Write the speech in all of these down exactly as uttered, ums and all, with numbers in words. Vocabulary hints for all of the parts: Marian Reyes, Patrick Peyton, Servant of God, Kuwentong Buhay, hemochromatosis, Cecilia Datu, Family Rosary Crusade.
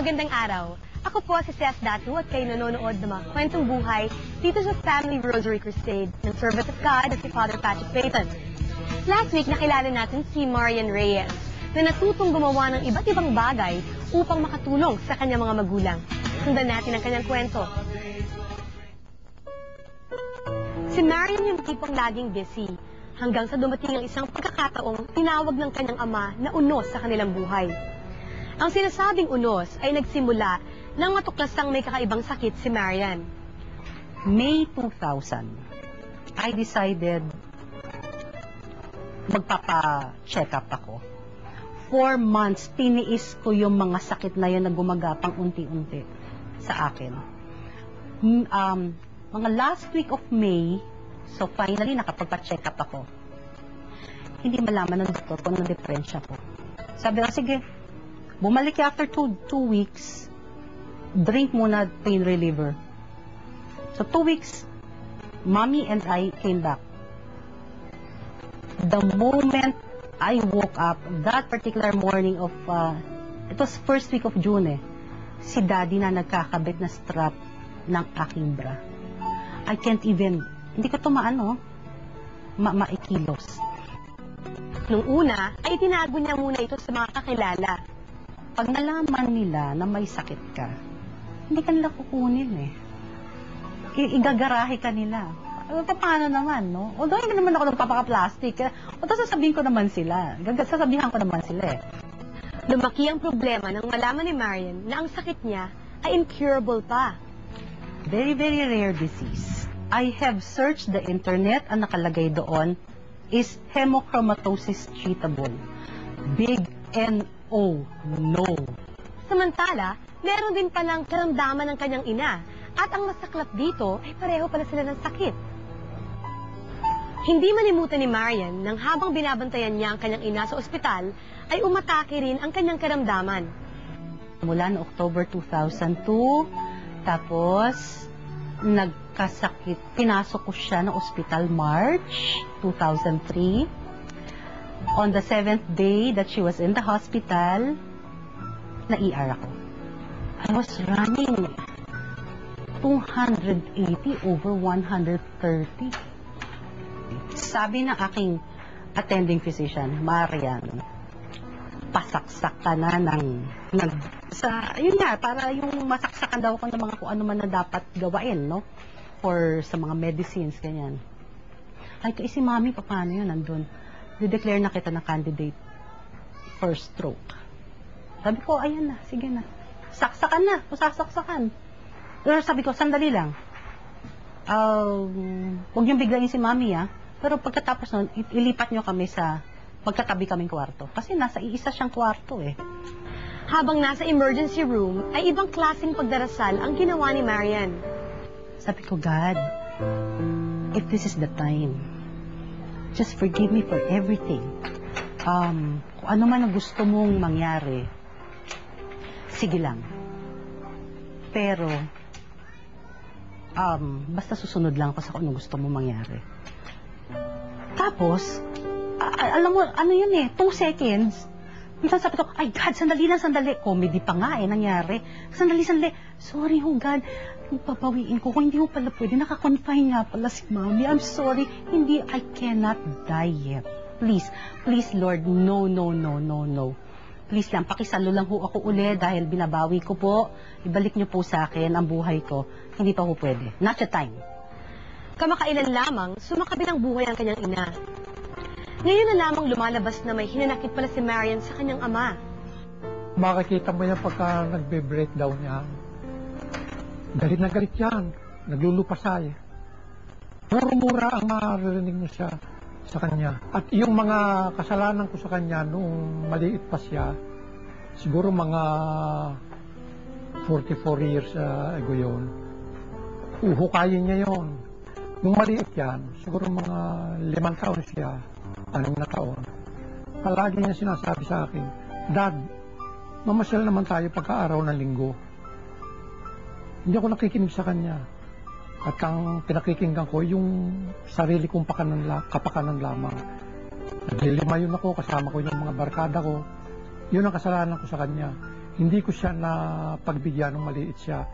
Magandang araw. Ako po si Cecilia Datu at kayo nanonood ng mga kwentong buhay dito sa Family Rosary Crusade ng Servant of God at si Father Patrick Peyton. Last week, nakilala natin si Marian Reyes na natutong gumawa ng iba't ibang bagay upang makatulong sa kanyang mga magulang. Sundan natin ang kanyang kwento. Si Marian yung tipong laging busy hanggang sa dumating ang isang pagkakataong tinawag ng kanyang ama na unos sa kanilang buhay. Ang sinasabing unos ay nagsimula nang matuklasang may kakaibang sakit si Marian. May two thousand, I decided magpapa-check up ako. Four months, tiniis ko yung mga sakit na yun na gumagapang unti-unti sa akin. Um, mga last week of May, so finally nakapagpa-check up ako. Hindi malaman ng doktor kung anong diferensya ko. Sabi ko, sige. Bumalik after two, two weeks, drink muna pain reliever. So two weeks, Mommy and I came back. The moment I woke up, that particular morning of, uh, it was first week of June eh, si Daddy na nagkakabit na strap ng aking bra. I can't even, hindi ko to maano, ma-maikilos. Nung una, ay tinago niya muna ito sa mga kakilala. Pag nalaman nila na may sakit ka, hindi ka nila kukunin eh. I igagarahe ka nila. Paano naman, no? Although hindi naman ako nagpapaka-plastic, eh. Although sasabihin ko naman sila. Sasabihan ko naman sila eh. Lumaki ang problema nang malaman ni Marian na ang sakit niya ay incurable pa. Very, very rare disease. I have searched the internet. Ang nakalagay doon is hemochromatosis treatable. Big N Oh, no. Samantala, meron din palang karamdaman ng kanyang ina at ang masaklap dito ay pareho pala sila ng sakit. Hindi malimutan ni Marian nang habang binabantayan niya ang kanyang ina sa ospital ay umatake rin ang kanyang karamdaman. Mula noong October two thousand two, tapos nagkasakit, pinasok ko siya ng ospital March two thousand three. On the seventh day that she was in the hospital, na-E R ako. I was running two hundred eighty over one hundred thirty. Sabi ng aking attending physician, Marian, pasaksak ka na ng... ng sa, yun nga, para yung masaksakan daw ko ng mga kung ano man na dapat gawain, no? For sa mga medicines, ganyan. Ay, kaya si Mami, paano yun? Nandun. Dideclare na kita na candidate for stroke. Sabi ko, ayan na, sige na. Saksakan na, usasaksakan. Pero sabi ko, sandali lang. Um, huwag niyong biglayin si Mami, ah. Pero pagkatapos nun, ilipat niyo kami sa magkatabi kaming kwarto. Kasi nasa iisa siyang kwarto, eh. Habang nasa emergency room, ay ibang klaseng pagdarasal ang ginawa ni Marian. Sabi ko, God, if this is the time, just forgive me for everything. Um, kung ano man ang gusto mong mangyari, sige lang. Pero, um, basta susunod lang ako sa kung ano gusto mong mangyari. Tapos, alam mo, ano yun eh, two seconds, minsan sabi ko, ay God, sandali lang, sandali. Comedy pa nga eh, nangyari. Sandali, sandali. Sorry ho, God. Papawiin ko, kung hindi mo pala pwede, nakakonfine nga pala si Mommy. I'm sorry, hindi, I cannot die yet. Please, please Lord, no, no, no, no, no. Please lang, pakisalo lang ho ako uli dahil binabawi ko po. Ibalik niyo po sa akin ang buhay ko. Hindi pa ho pwede. Not the time. Kamakailan lamang, sumakabit ang buhay ang kanyang ina. Ngayon na lamang lumalabas na may hinanakit pala si Marian sa kanyang ama. Makikita mo yan pagka nagbe-breakdown niya. Galit na galit yan, naglulupasay. Muro-mura ang maririnig mo siya sa kanya. At yung mga kasalanan ko sa kanya noong maliit pa siya, siguro mga forty-four years uh, ago yun, uhukayin niya yun. Nung maliit yan, siguro mga limang taon siya, anong na taon, palagi niya sinasabi sa akin, Dad, mamasyal naman tayo pagka-araw ng linggo. Hindi ako nakikinig sa kanya. At ang pinakikinggan ko, yung sarili kong pakanan, kapakanan lamang. Naglilima yun ako, kasama ko yung mga barkada ko. Yun ang kasalanan ko sa kanya. Hindi ko siya na pagbigyan ng maliit siya.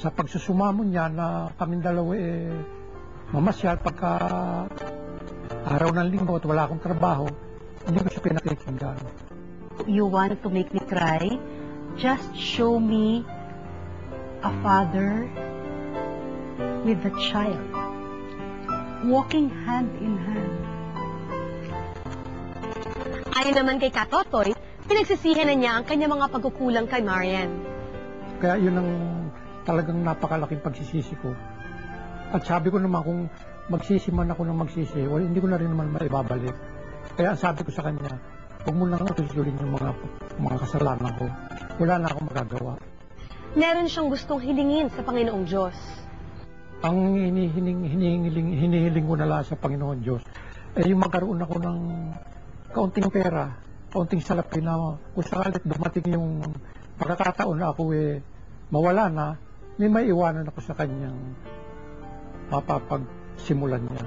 Sa pagsusumamo niya na kaming dalawa eh, mamasyal pagka araw ng linggo at wala akong trabaho, hindi ko siya pinakikinggan. You want to make me cry? Just show me a father with a child, walking hand in hand. Ayon naman kay Katotoy, pinagsisihan na niya ang kanyang mga pagkukulang kay Marian. Kaya yun ang talagang napakalaking pagsisisi ko. At sabi ko naman kung magsisi man ako ng magsisi, well, hindi ko na rin naman maibabalik. Kaya sabi ko sa kanya, huwag mo nang atusulin yung mga, mga kasalanan ko. Wala na akong magagawa. Meron siyang gustong hilingin sa Panginoong Diyos. Ang hinihiling, hinihiling, hinihiling ko na lang sa Panginoon Diyos, eh yung magkaroon ako ng kaunting pera, kaunting salapi na kung sakalit dumating yung pagkakataon na ako eh mawala na, may maiwanan ako sa kanyang mapapagsimulan niya.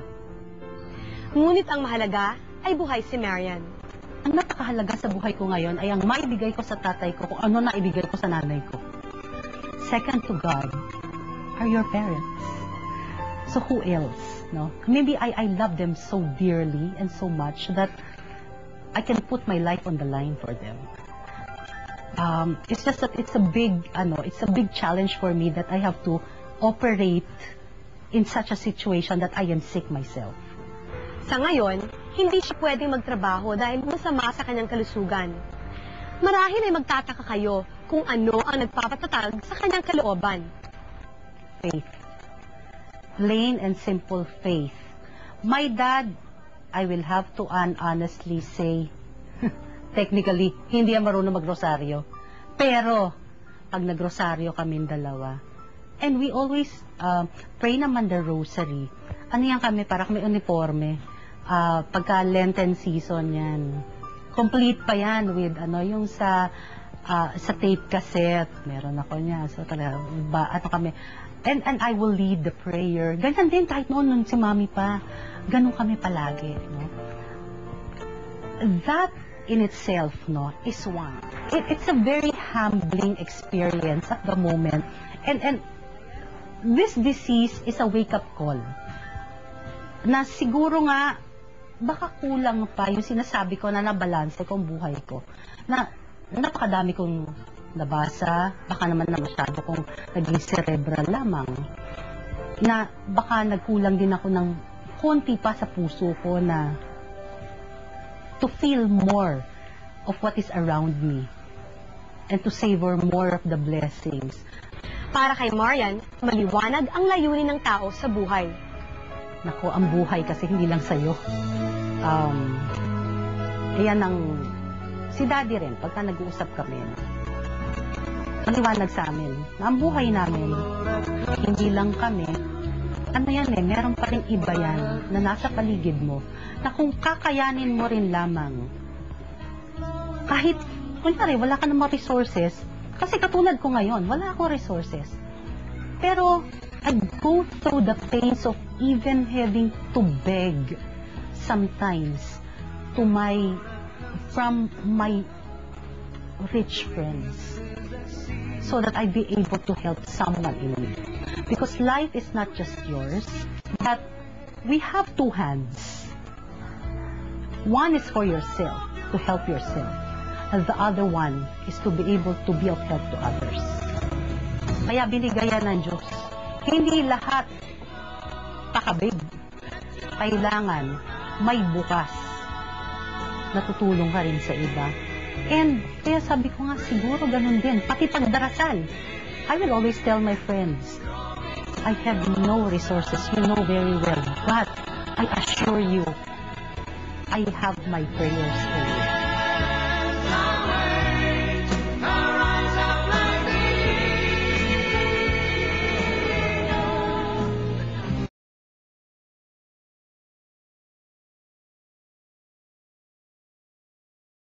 Ngunit ang mahalaga ay buhay si Marian. Ang napakahalaga sa buhay ko ngayon ay ang maibigay ko sa tatay ko kung ano na ibigay ko sa nanay ko. Second to God are your parents. So who else? No? Maybe I, I love them so dearly and so much that I can put my life on the line for them. Um, it's just that it's a big, ano, it's a big challenge for me that I have to operate in such a situation that I am sick myself. Sa ngayon, hindi siya pwedeng magtrabaho dahil masama sa kanyang kalusugan. Marahil ay magtataka kayo kung ano ang nagpapatatag sa kanyang kalooban. Faith. Plain and simple faith. My dad, I will have to honestly say, technically, hindi yan marunong magrosaryo. Pero, pag nagrosaryo kaming dalawa, and we always uh, pray naman the rosary. Ano yan kami? Para kami uniforme. Uh, pagka Lenten season yan. Complete pa yan with ano, yung sa uh, sa tape cassette. Meron ako niya. So talaga, ba, ano kami. And, and I will lead the prayer. Ganyan din kahit noon nung si Mami pa. Ganun kami palagi, no? That in itself, no, is one. It, it's a very humbling experience at the moment. And, and this disease is a wake-up call. Na siguro nga, baka kulang pa yung sinasabi ko na nabalanse kong buhay ko. Na napakadami kong nabasa, baka naman na masyado kong naging cerebral lamang. Na baka nagkulang din ako ng konti pa sa puso ko na to feel more of what is around me and to savor more of the blessings. Para kay Marian, maliwanag ang layunin ng tao sa buhay. Naku, ang buhay kasi hindi lang sa'yo. Um, ayan ang si Daddy rin, pagka nag-uusap kami, maliwanag sa amin na ang buhay namin, hindi lang kami, ano yan eh, meron pa rin iba yan na nasa paligid mo na kung kakayanin mo rin lamang, kahit, kunyari, wala ka namang resources, kasi katulad ko ngayon, wala akong resources. Pero, I go through the pains of even having to beg sometimes to my, from my rich friends so that I'd be able to help someone in need. Because life is not just yours, but we have two hands. One is for yourself, to help yourself, and the other one is to be able to be of help to others. Kaya binigayan ng Diyos. Hindi lahat pakabig. Kailangan may bukas na tutulong ka rin sa iba. And kaya sabi ko nga, siguro ganun din, pati pagdarasal. I will always tell my friends, I have no resources, you know very well, but I assure you, I have my prayers for you.